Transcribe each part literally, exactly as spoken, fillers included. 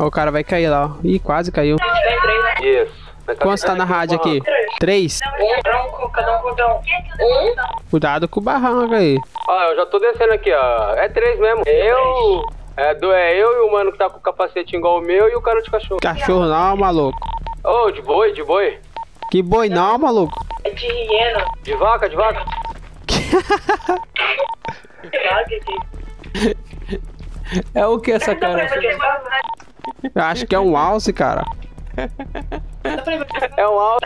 Ó, o cara vai cair lá, ó. Ih, quase caiu. Quanto tá na rádio aqui? Três? Um. Cuidado com o barranco aí. Ó, eu já tô descendo aqui, ó. É três mesmo. Eu... É, do, é eu e o mano que tá com o capacete igual o meu e o cara de cachorro. Cachorro não, maluco. Ô, oh, de boi, de boi. Que boi não, maluco? É de hiena. De vaca, de vaca. É o que essa cara? Eu acho que é um alce, cara. É um alce.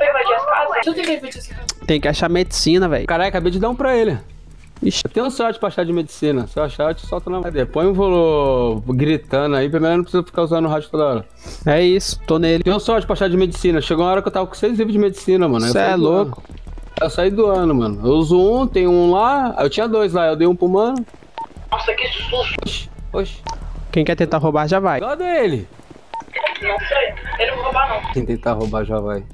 Tem que achar medicina, velho. Caralho, acabei de dar um pra ele. Ixi, eu tenho sorte pra achar de medicina. Se eu achar, eu te solto na madeira. Põe um volo gritando aí, pelo menos não precisa ficar usando o rádio toda hora. É isso, tô nele. Tenho sorte pra achar de medicina. Chegou uma hora que eu tava com seis livros de medicina, mano. Você é louco. Eu saí do ano, mano. Eu uso um, tem um lá. Eu tinha dois lá, eu dei um pro mano. Nossa, que susto. Oxi, oxi. Quem quer tentar roubar já vai. Cadê ele? Não sei, ele não vai roubar não. Quem tentar roubar já vai.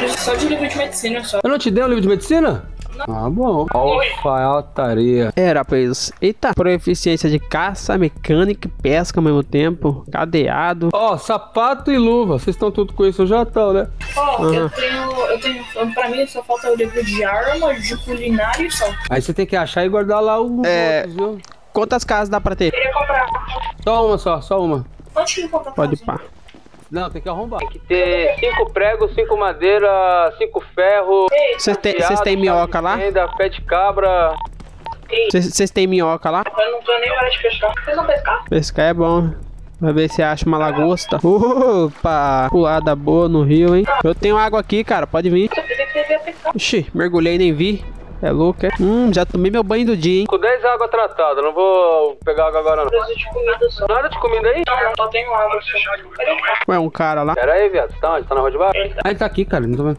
Eu só de livro de medicina, só. Eu não te dei um livro de medicina? Ah, bom. Alfaiataria. É, rapaz. Eita. Proficiência de caça, mecânica e pesca ao mesmo tempo. Cadeado. Ó, oh, sapato e luva. Vocês estão tudo com isso já, tal, né? Ó, oh, uhum. eu tenho... Eu tenho... Pra mim só falta o livro de arma, de culinária e só. Aí você tem que achar e guardar lá o... É... Viu? Quantas casas dá pra ter? Eu queria comprar. Só uma só, só uma. Onde que eu comprar? Pode pá. Não, tem que arrombar. Tem que ter cinco pregos, cinco madeira, cinco ferro. Vocês têm minhoca lá? Pé de cabra. Vocês têm minhoca lá? Eu não tô nem hora de pescar. Vocês vão pescar? Pescar é bom. Vai ver se acha uma lagosta. Opa! Pulada boa no rio, hein? Eu tenho água aqui, cara. Pode vir. Oxi, mergulhei e nem vi. É louco, é? Hum, já tomei meu banho do dia, hein? Com dez água tratada, não vou pegar água agora, não. Preciso de comida só. Nada de comida aí? Não, só tenho água. Ué, um cara lá. Pera aí, viado. Você tá onde? Tá na rua de baixo? Ele tá... Ah, ele tá aqui, cara. Não tô vendo.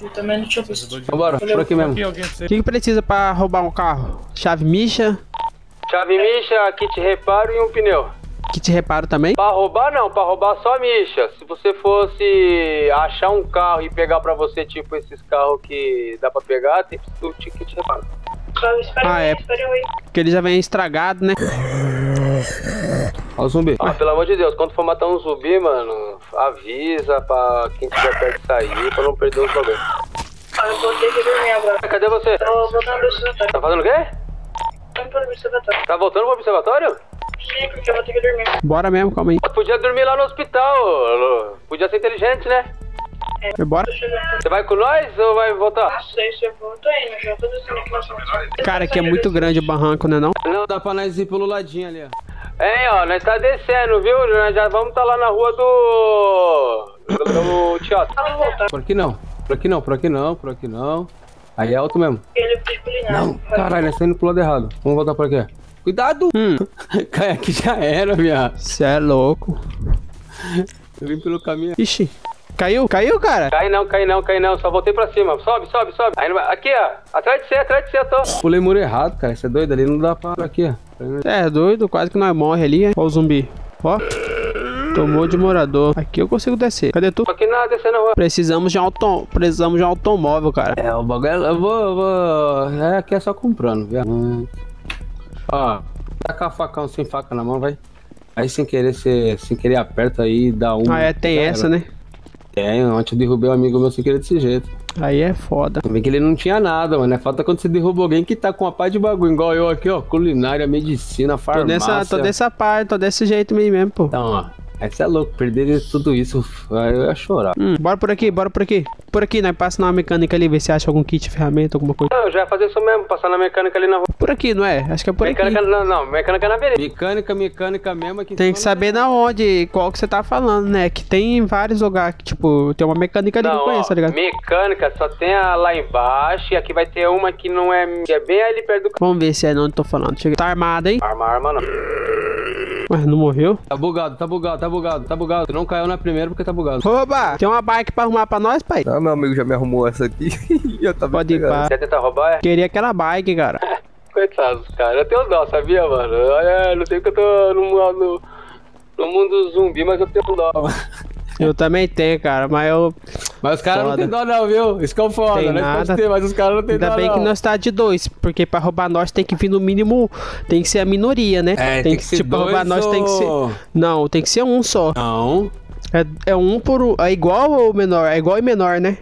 Eu também não tinha visto. Vambora, por aqui mesmo. O que precisa pra roubar um carro? Chave micha? Chave micha, kit reparo e um pneu. Kit reparo também? Pra roubar, não. Pra roubar só micha. Se você fosse achar um carro e pegar pra você, tipo, esses carros que dá pra pegar, tem que ter o kit reparo. Ah, é. Porque ele já vem estragado, né? Olha o zumbi. Ah, pelo amor de Deus, quando for matar um zumbi, mano, avisa pra quem tiver perto de sair, pra não perder os problemas. Ah, eu vou ter que dormir agora. Cadê você? Tá voltando pro observatório. Tá fazendo o quê? Tô indo pro observatório. Tá voltando pro observatório? Sim, porque eu vou ter que dormir. Bora mesmo, calma aí. Podia dormir lá no hospital. Podia ser inteligente, né? É. Bora. Você vai com nós ou vai voltar? Não sei se eu vou. Tô indo, já tô descendo aqui na... Cara, aqui é muito grande o barranco, né não? Não, dá pra nós ir pelo ladinho ali, ó. É, ó, nós tá descendo, viu? Nós já vamos tá lá na rua do... do teatro. Por aqui não, por aqui não, por aqui não, por aqui não. Aí é alto mesmo. Não, caralho, nós tá indo pro lado errado. Vamos voltar por aqui. Cuidado! Hum, cai aqui já era, viado. Cê é louco. Eu vim pelo caminho. Ixi, caiu, caiu, cara? Cai não, cai não, cai não. Só voltei pra cima. Sobe, sobe, sobe. Aí, aqui, ó. Atrás de você, atrás de você, eu tô. Pulei muro errado, cara. Você é doido ali, não dá pra... Aqui, ó. É doido, quase que nós morre ali, hein? Ó o zumbi. Ó. Tomou de morador. Aqui eu consigo descer. Cadê tu? Aqui nada, descendo a rua. Precisamos de um auto... Precisamos de um automóvel, cara. É, o bagulho... Eu vou... Eu vou... É, aqui é só comprando, viu? Hum. Ó. Taca facão sem faca na mão, vai. Aí sem querer, você... Sem querer aperta aí, dá um... Ah, é, tem essa, né? É, ontem eu derrubei um amigo meu sem querer desse jeito. Aí é foda. Também que ele não tinha nada, mano. É falta quando você derruba alguém que tá com uma pá de bagulho. Igual eu aqui, ó. Culinária, medicina, farmácia. Tô dessa, tô dessa parte, tô desse jeito mesmo, pô. Então, ó. Aí você é louco. Perder tudo isso, eu ia chorar. Hum, bora por aqui, bora por aqui. Por aqui, né? Passa na mecânica ali, ver se acha algum kit, ferramenta, alguma coisa. Não, eu já ia fazer isso mesmo. Passar na mecânica ali na rua. Por aqui, não é? Acho que é por mecânica, aqui. Mecânica, não, não. Mecânica na vereda. Mecânica, mecânica mesmo. Aqui tem que saber na onde, qual que você tá falando, né? Que tem em vários lugares que, tipo, tem uma mecânica ali não, que eu conheço, ó, tá ligado? Mecânica. Só tem a lá embaixo e aqui vai ter uma que não é... Que é bem ali perto do... Vamos ver se é onde tô falando. Chega. Tá armado, hein? Arma, arma, não. Mas não morreu? Tá bugado, tá bugado, tá bugado, tá bugado. Não caiu na primeira porque tá bugado. Oba! Tem uma bike pra arrumar pra nós, pai? Ah, meu amigo já me arrumou essa aqui. Eu tava... Pode ir, pá. Quer tentar roubar, é? Queria aquela bike, cara. Coitados, cara. Eu tenho dó, sabia, mano? Olha, não sei que eu tô no, no, no mundo zumbi, mas eu tenho dó, mano. Eu também tenho, cara, mas eu... Mas os caras não tem dó não, viu? Isso que é o foda, tem, né? Nada. Ter, mas os caras não tem dó não. Ainda bem que nós tá de dois, porque pra roubar nós tem que vir no mínimo, tem que ser a minoria, né? É, tem, tem que, que ser tipo, dois roubar ou... nós tem que ser... Não, tem que ser um só. Não. É, é um por... É igual ou menor? É igual e menor, né?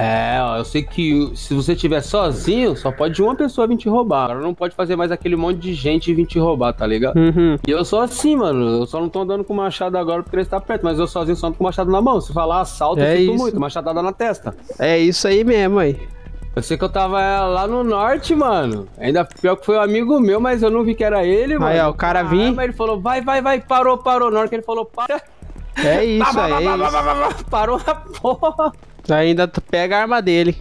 É, ó, eu sei que se você estiver sozinho, só pode uma pessoa vir te roubar. Ela não pode fazer mais aquele monte de gente vir te roubar, tá ligado? Uhum. E eu sou assim, mano. Eu só não tô andando com machado agora porque ele está perto, mas eu sozinho só ando com machado na mão. Se falar assalto, é eu sinto isso. Muito, machadada na testa. É isso aí mesmo, aí. Eu sei que eu tava lá no norte, mano. Ainda pior que foi um amigo meu, mas eu não vi que era ele, aí, mano. Aí, ó, o cara vinha. Mas ele falou, vai, vai, vai, parou, parou. Na hora que ele falou, para. É isso, bah, aí. Bah, bah, bah, bah, bah, bah. Parou a porra. Ainda pega a arma dele.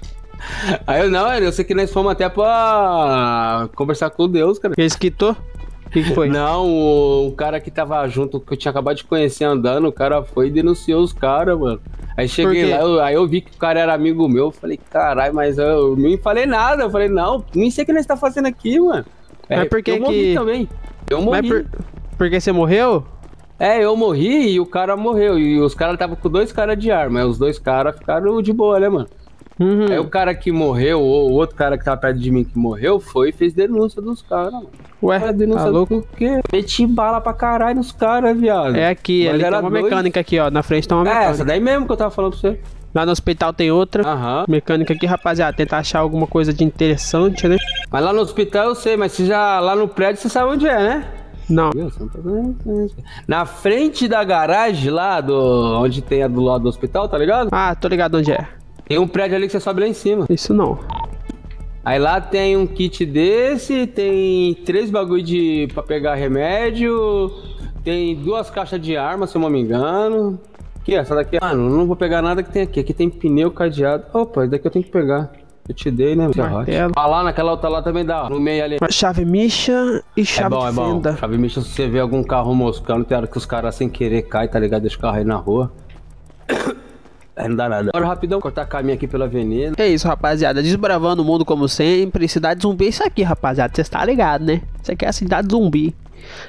Aí eu não, eu sei que nós fomos até pra conversar com Deus, cara. Ele quitou? O que, que foi? Não, o, o cara que tava junto, que eu tinha acabado de conhecer andando, o cara foi e denunciou os caras, mano. Aí cheguei lá, eu, aí eu vi que o cara era amigo meu, falei, caralho, mas eu nem falei nada. Eu falei, não, nem sei o que nós tá fazendo aqui, mano. É, mas por que eu morri que... também. Eu morri. Mas por... porque você morreu? É, eu morri e o cara morreu. E os caras estavam com dois caras de arma. Os dois caras ficaram de boa, né, mano? Uhum. Aí o cara que morreu, ou o outro cara que tava perto de mim que morreu, foi e fez denúncia dos caras, mano. Ué, cara, denúncia tá louco? Do quê? Meti bala pra caralho nos caras, viado. É aqui, mas ali tem uma dois... mecânica aqui, ó. Na frente tem uma mecânica. É, essa daí mesmo que eu tava falando pra você. Lá no hospital tem outra uhum. mecânica aqui, rapaziada. Tentar achar alguma coisa de interessante, né? Mas lá no hospital eu sei, mas você já lá no prédio você sabe onde é, né? Não. Na frente da garagem lá, do, onde tem a do lado do hospital, tá ligado? Ah, tô ligado onde é. Tem um prédio ali que você sobe lá em cima. Isso não. Aí lá tem um kit desse, tem três bagulho de, pra pegar remédio, tem duas caixas de arma, se eu não me engano. Aqui, essa daqui. Mano, não vou pegar nada que tem aqui. Aqui tem pneu, cadeado. Opa, isso daqui eu tenho que pegar. Eu te dei, né? Ah, lá naquela outra lá também dá, ó. No meio ali. Chave micha e chave é bom, de fenda. É bom. Chave micha, se você vê algum carro moscando, tem hora que os caras sem querer caem, tá ligado? Deixa o carro aí na rua. Aí não dá nada. Bora rapidão, cortar caminho aqui pela avenida. É isso, rapaziada. Desbravando o mundo como sempre. Cidade zumbi é isso aqui, rapaziada. Vocês tá ligado, né? Isso aqui é a cidade zumbi.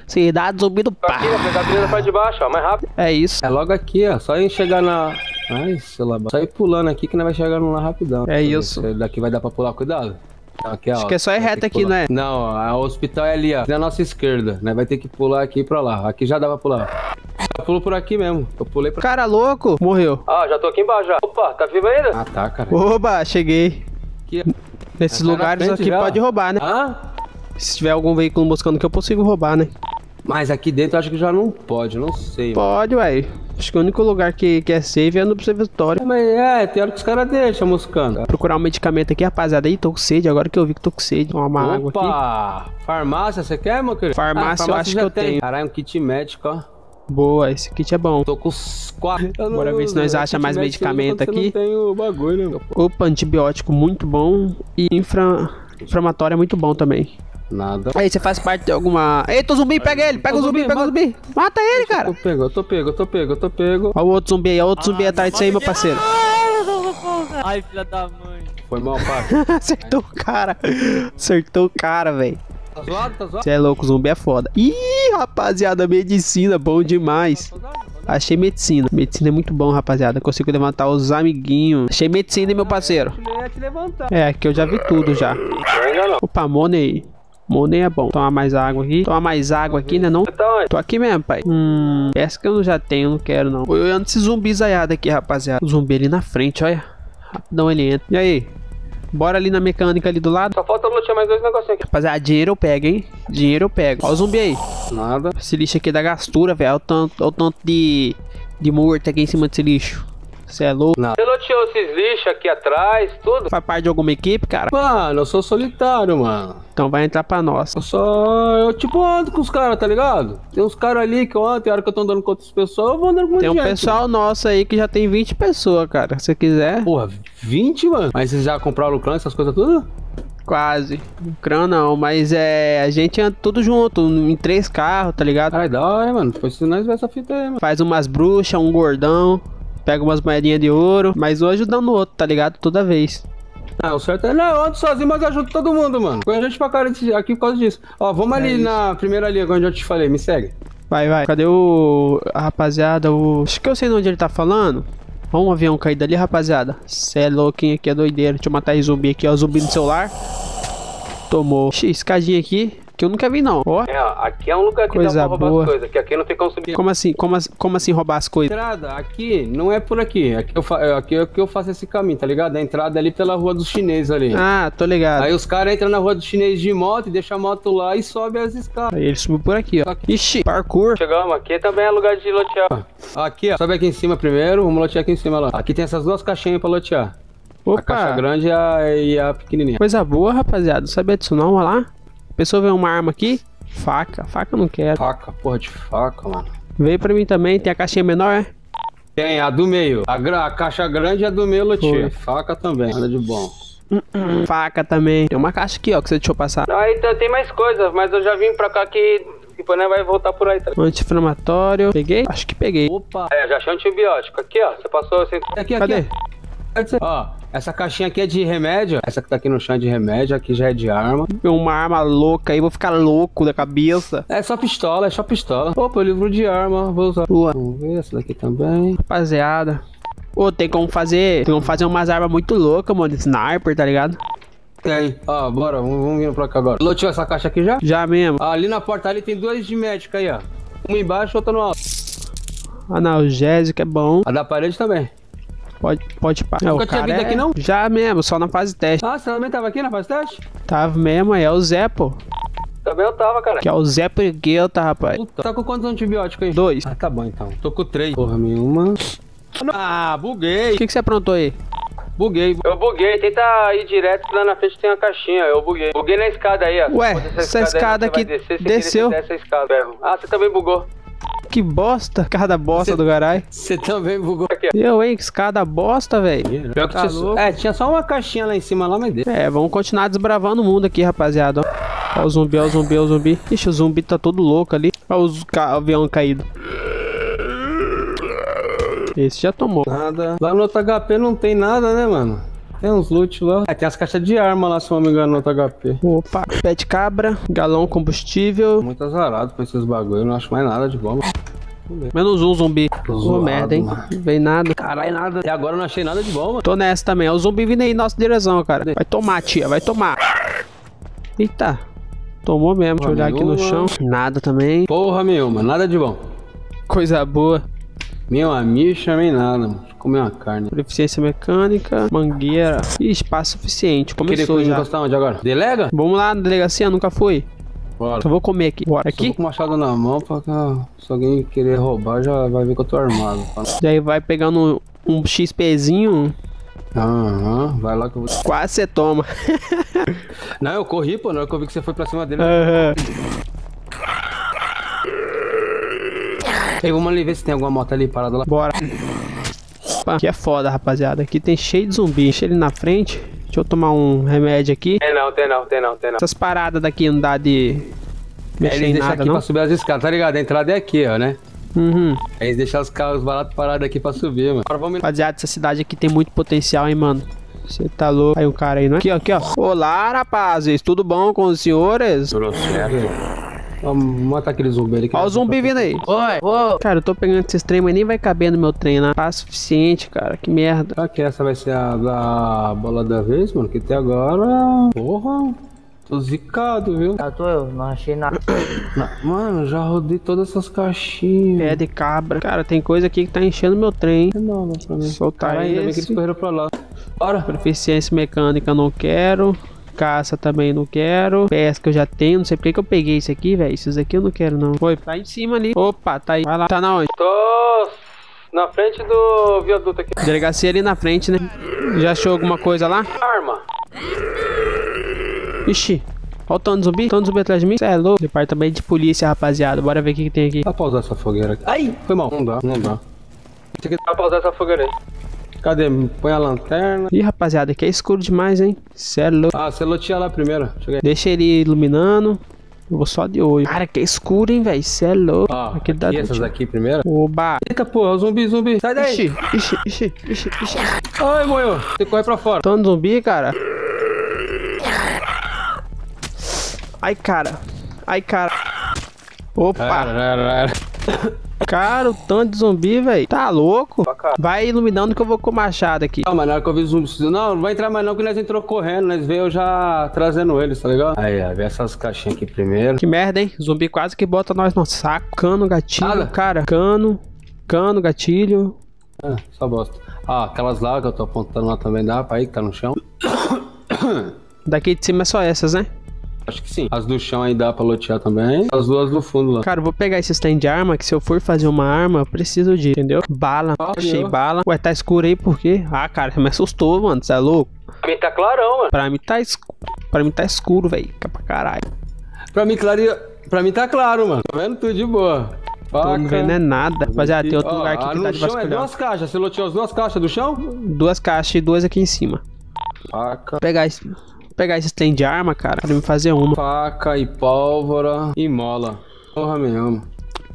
Cidade zumbi do pá. Aqui, a avenida pra debaixo, ó. Mais rápido. É isso. É logo aqui, ó. Só em chegar na... Ai, sei lá, só ir pulando aqui que nós vai chegando lá rapidão. É isso. Daqui vai dar pra pular, cuidado. Aqui, ó, acho que é só ir reto aqui, né? Não, ó, o hospital é ali, ó. Na nossa esquerda, né? Vai ter que pular aqui pra lá. Aqui já dá pra pular. Eu pulo por aqui mesmo. Eu pulei pra... Cara louco! Morreu. Ah, já tô aqui embaixo, já. Opa, tá vivo ainda? Ah, tá, cara. Oba, cheguei. Aqui. Nesses tá lugares frente, aqui já. Pode roubar, né? Hã? Se tiver algum veículo moscando que eu consigo roubar, né? Mas aqui dentro acho que já não pode, não sei. Pode, velho. Acho que o único lugar que, que é safe é no observatório. Mas é, tem hora que os caras deixam moscando. Procurar um medicamento aqui, rapaziada. Ih, tô com sede, agora que eu vi que tô com sede. Vou tomar uma água aqui. Opa! Farmácia, você quer, meu querido? Farmácia, ah, farmácia eu acho que eu tem. tenho. Caralho, um kit médico, ó. Boa, esse kit é bom. Tô com os quatro. Bora ver se nós achamos mais medicamento aqui. Não tenho bagulho, né? Opa, antibiótico muito bom. E inflamatório é muito bom também. Nada. Aí, você faz parte de alguma... Eita, o zumbi, pega ele, pega o zumbi, pega o zumbi. Mata ele, cara. Eu tô pego, eu tô pego, eu tô pego, eu tô pego. Olha o outro zumbi aí, olha o outro zumbi atrás disso aí, meu parceiro. Ai, filha da mãe. Foi mal, pai. Acertou o cara. Acertou o cara, velho. Tá zoado, tá zoado? Você é louco, o zumbi é foda. Ih, rapaziada, medicina, bom demais. Achei medicina. Medicina é muito bom, rapaziada. Consigo levantar os amiguinhos. Achei medicina, meu parceiro. É, aqui eu já vi tudo, já. Opa, money. Money é bom. Tomar mais água aqui. Tomar mais água aqui, né? Não? Tô aqui mesmo, pai. Hum, essa que eu já tenho, não quero não. Eu ando esse zumbi zaiado aqui, rapaziada. O zumbi ali na frente, olha. Rapidão ele entra. E aí? Bora ali na mecânica ali do lado. Só falta lutar mais dois negocinhos aqui. Rapaziada, dinheiro eu pego, hein? Dinheiro eu pego. Ó o zumbi aí. Nada. Esse lixo aqui é da gastura, velho. Olha o tanto, olha o tanto de, de morto aqui em cima desse lixo. Você é louco? Não. Você loteou esses lixos aqui atrás, tudo? Faz parte de alguma equipe, cara? Mano, eu sou solitário, mano. Então vai entrar pra nós. Eu só... Eu tipo ando com os caras, tá ligado? Tem uns caras ali que ontem, tem hora que eu tô andando com outras pessoas, eu vou andando com muita gente. Tem um pessoal nosso aí que já tem vinte pessoas, cara. Se você quiser... Porra, vinte, mano? Mas vocês já compraram o clã, essas coisas tudo? Quase. O crã não, mas é... A gente anda tudo junto, em três carros, tá ligado? Ai, da hora, mano. Depois se nós vai essa fita aí, mano. Faz umas bruxas, um gordão... Pega umas moedinhas de ouro, mas hoje dá no outro, tá ligado? Toda vez. Ah, o certo é... Não, eu ando sozinho, mas eu ajudo todo mundo, mano. Põe a gente pra cara aqui por causa disso. Ó, vamos é ali isso. Na primeira liga onde eu te falei, me segue. Vai, vai. Cadê o... A rapaziada, o... Acho que eu sei de onde ele tá falando. Ó um avião caído ali, rapaziada. Cê é louquinho aqui, é doideira. Deixa eu matar esse zumbi aqui, ó. Zumbi no celular. Tomou. Ixi, escadinha aqui. Que eu nunca vi, não. Ó. É, ó, aqui é um lugar que coisa dá pra roubar boa. As coisas, que aqui não tem como subir. Como assim? Como, como assim roubar as coisas? Entrada, aqui não é por aqui. Aqui eu, fa aqui é que eu faço esse caminho, tá ligado? A entrada ali pela rua dos chineses ali. Ah, tô ligado. Aí os caras entram na rua dos chineses de moto e deixam a moto lá e sobem as escadas. Aí ele subiu por aqui, ó. Ixi, parkour. Chegamos, aqui também é lugar de lotear. Aqui, ó. Sobe aqui em cima primeiro, vamos lotear aqui em cima lá. Aqui tem essas duas caixinhas pra lotear. Opa. A caixa grande e a, e a pequenininha. Coisa boa, rapaziada. Não sabia disso não, olha lá. Pessoa veio uma arma aqui, faca, faca eu não quero. Faca, porra de faca, mano. Veio pra mim também, tem a caixinha menor, é? Tem, a do meio. A, a caixa grande é a do meio, loteia. Faca também, nada de bom. Uh -uh. Faca também. Tem uma caixa aqui, ó, que você deixou passar. Ah, então tem mais coisas, mas eu já vim pra cá que depois né, vai voltar por aí. Tá? Anti-inflamatório. Peguei? Acho que peguei. Opa. É, já achei antibiótico. Aqui, ó, você passou... Você... Aqui, aqui. Cadê? Ó, essa caixinha aqui é de remédio. Essa que tá aqui no chão é de remédio, aqui já é de arma. Uma arma louca aí, vou ficar louco da cabeça. É só pistola, é só pistola. Opa, livro de arma, vou usar. Boa. Vamos ver essa daqui também. Rapaziada. Ô, tem como fazer. Tem como fazer umas armas muito loucas, mano. Sniper, tá ligado? Tem. Ó, bora, vamos, vamos vir pra cá agora. Loteou essa caixa aqui já? Já mesmo. Ah, ali na porta ali tem dois de médico aí, ó. Um embaixo, outro no alto. Analgésico é bom. A da parede também. Pode, pode parar. Nunca tinha vindo aqui, não? Já mesmo, só na fase teste. Ah, você também tava aqui na fase teste? Tava mesmo, aí é o Zé, pô. Também eu tava, cara. Que é o Zé Pregueta, rapaz. Puta, tá com quantos antibióticos aí? Dois. Ah, tá bom então. Tô com três. Porra nenhuma. Ah, buguei. O que, que você aprontou aí? Buguei. Eu buguei. Tenta ir direto, lá na frente tem uma caixinha. Eu buguei. Buguei na escada aí, ó. Ué, essa escada aqui desceu. Ah, você também bugou. Que bosta, cara da bosta cê, do garai. Você também bugou aqui. Eu, hein, que escada bosta, velho. Tá é, tinha só uma caixinha lá em cima, lá, mas deixa. É, vamos continuar desbravando o mundo aqui, rapaziada. Ó, ó o zumbi, ó o zumbi, ó o zumbi. Ixi, o zumbi tá todo louco ali. Ó o ca avião caído. Esse já tomou. Nada. Lá no outro H P não tem nada, né, mano? Tem uns loot lá. É, tem as caixas de arma lá, se não me engano, no outro H P. Opa, pé de cabra, galão combustível. Muito azarado pra esses bagulho, eu não acho mais nada de bom. Menos um zumbi. Ô, merda, hein? Mano. Não vem nada. Caralho, nada. Até agora eu não achei nada de bom, mano. Tô nessa também. É o zumbi vindo aí em nossa direção, cara. Vai tomar, tia, vai tomar. Eita. Tomou mesmo. Porra, deixa eu olhar nenhuma. Aqui no chão. Nada também. Porra nenhuma, nada de bom. Coisa boa. Meu amigo, chamei nada, mano. Comer uma carne. Proficiência mecânica, mangueira. Ih, espaço suficiente. Começou já. Encostar onde agora? Delega? Vamos lá na delegacia, nunca fui. Bora. Só vou comer aqui. Bora. Aqui? Tô com o machado na mão pra cá. Se alguém querer roubar, já vai ver que eu tô armado. Daí vai pegando um XPzinho. Aham, uhum, vai lá que eu vou. Quase você toma. Não, eu corri, pô. Na hora que eu vi que você foi pra cima dele. Aham. Uhum. Ei, vamos ali ver se tem alguma moto ali parada lá. Bora. Aqui é foda, rapaziada. Aqui tem cheio de zumbi. Deixa ele na frente. Deixa eu tomar um remédio aqui. Tem não, tem não, tem não, tem não. Essas paradas daqui não dá de mexer é, eles em nada, aqui não? Pra subir as escadas, tá ligado? A entrada é aqui, ó, né? Uhum. Aí eles deixam os carros baratos parados aqui pra subir, mano. Agora vamos... Rapaziada, essa cidade aqui tem muito potencial, hein, mano? Você tá louco. Aí um cara aí, não é? Aqui, ó, aqui, ó. Olá, rapazes. Tudo bom com os senhores? Tudo certo. Vamos matar aquele zumbi ali. Ó o zumbi vindo aí. Oi, oi. Cara, eu tô pegando esses trem, mas nem vai caber no meu trem, né? Tá suficiente, cara. Que merda. Será que essa vai ser a da bola da vez, mano? Que até agora... Porra. Tô zicado, viu? Ah, tô eu. Não achei nada. Mano, já rodei todas essas caixinhas. Pé de cabra. Cara, tem coisa aqui que tá enchendo meu trem. Não, não pra mim. Soltar aí. Ainda bem que eles correram pra lá. Bora. Proficiência mecânica, não quero. Caça também não quero. Pesca eu já tenho. Não sei porque que eu peguei isso aqui, velho. Isso aqui eu não quero, não. Foi, tá em cima ali. Opa, tá aí. Vai lá. Tá na onde? Tô na frente do viaduto aqui. Delegacia ali na frente, né? Já achou alguma coisa lá? Arma. Ixi. Ó o tanto de zumbi. Tanto de zumbi atrás de mim. Cê é louco. Departamento de polícia, rapaziada. Bora ver o que, que tem aqui. Dá pra usar essa fogueira aqui. Ai, foi mal. Não dá, não dá. Isso aqui dá pra usar essa fogueira aí. Cadê? Põe a lanterna. Ih, rapaziada, aqui é escuro demais, hein? Cê é louco. Ah, você loteia lá primeiro. Deixa ele iluminando. Eu vou só de olho. Cara, que é escuro, hein, velho? Cê é louco. Ó, aqui dá essas daqui primeiro. Oba. Eita, pô, é o zumbi, zumbi. Sai daí. Ixi, ixi, ixi, ixi, ixi. Ai, moeu. Você corre pra fora. Tanto zumbi, cara. Ai, cara. Ai, cara. Opa. Caralho. Cara, o tanto de zumbi, velho. Tá louco? Vai iluminando que eu vou com o machado aqui. Não, mas na hora que eu vi zumbi, não, não vai entrar mais não, que nós entrou correndo. Nós veio já trazendo eles, tá ligado? Aí, ó, vê essas caixinhas aqui primeiro. Que merda, hein? Zumbi quase que bota nós no saco. Cano, gatilho, Nada. cara. Cano, cano, gatilho. Ah, só bosta. Ah, aquelas lá que eu tô apontando lá também dá pra aí que tá no chão. Daqui de cima é só essas, né? Acho que sim. As do chão aí dá pra lotear também. As duas do fundo lá. Cara, eu vou pegar esse stand de arma, que se eu for fazer uma arma, eu preciso de, entendeu? Bala. Ah, achei eu. bala. Ué, tá escuro aí por quê? Ah, cara, me assustou, mano. Você é louco? Pra mim tá clarão, mano. Pra mim tá escuro. Pra mim tá escuro, velho. Pra caralho. Pra mim, clareia... pra mim tá claro, mano. Tá vendo? Tudo de boa. Paca. Tô não vendo é nada. Rapaziada, tem outro ó, lugar aqui que tá de vasculhão. É duas caixas. Você loteou as duas caixas do chão? Duas caixas e duas aqui em cima. Paca. Vou pegar esse... pegar esse stand de arma, cara, pra me fazer uma. Faca e pólvora e mola. Porra, me amo.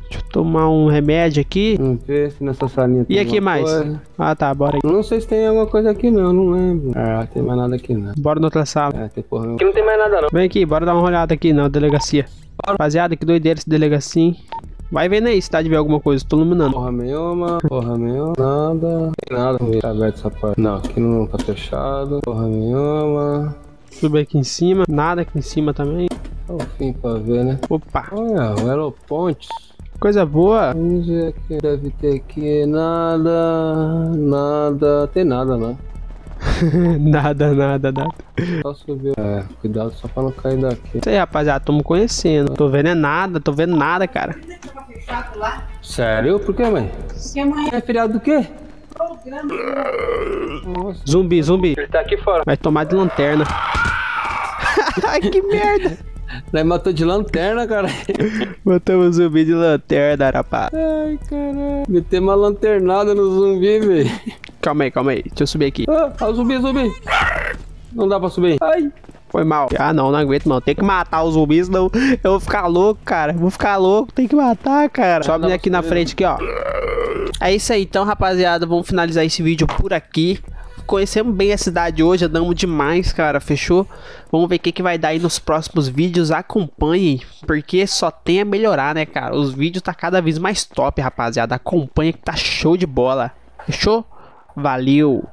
Deixa eu tomar um remédio aqui. Vamos ver se nessa salinha tem. E aqui mais? Coisa. Ah, tá, bora aí. Não sei se tem alguma coisa aqui não, não lembro. Ah, tem mais nada aqui não. Bora na outra sala. É, tem porra. Aqui não tem mais nada não. Vem aqui, bora dar uma olhada aqui na delegacia. Bora. Rapaziada, que doideira esse delegacia, hein? Vai vendo aí se tá de ver alguma coisa, tô iluminando. Porra nenhuma, porra nenhuma, nada. Tem nada, tá aberto essa parte. Não, aqui não tá fechado. Porra nenhuma. Subir aqui em cima, nada aqui em cima também. Só o fim pra ver, né? Opa! Olha, o aeroponte. Coisa boa! Vamos ver aqui, deve ter aqui nada, nada, tem nada, né? nada, nada, nada. Só subiu. É, cuidado só pra não cair daqui. Isso aí, rapaziada, tô me conhecendo. Tô vendo é nada, tô vendo nada, cara. Sério? Por que, mãe? É feriado do quê? Zumbi, zumbi. Ele tá aqui fora. Vai tomar de lanterna. Ai, que merda. Nós matou de lanterna, cara. Matamos zumbi de lanterna, rapaz. Ai, caralho. Meteu uma lanternada no zumbi, velho. Calma aí, calma aí. Deixa eu subir aqui. Ah, o zumbi, zumbi. Não dá pra subir. Ai. Foi mal. Ah, não, não aguento, não. Tem que matar os zumbis, senão eu vou ficar louco, cara. Vou ficar louco. Tem que matar, cara. Sobe aqui na frente, aqui, ó. É isso aí, então, rapaziada, vamos finalizar esse vídeo por aqui. Conhecemos bem a cidade hoje, andamos demais, cara, fechou? Vamos ver o que, que vai dar aí nos próximos vídeos, acompanhem, porque só tem a melhorar, né, cara? Os vídeos tá cada vez mais top, rapaziada, acompanha que tá show de bola, fechou? Valeu!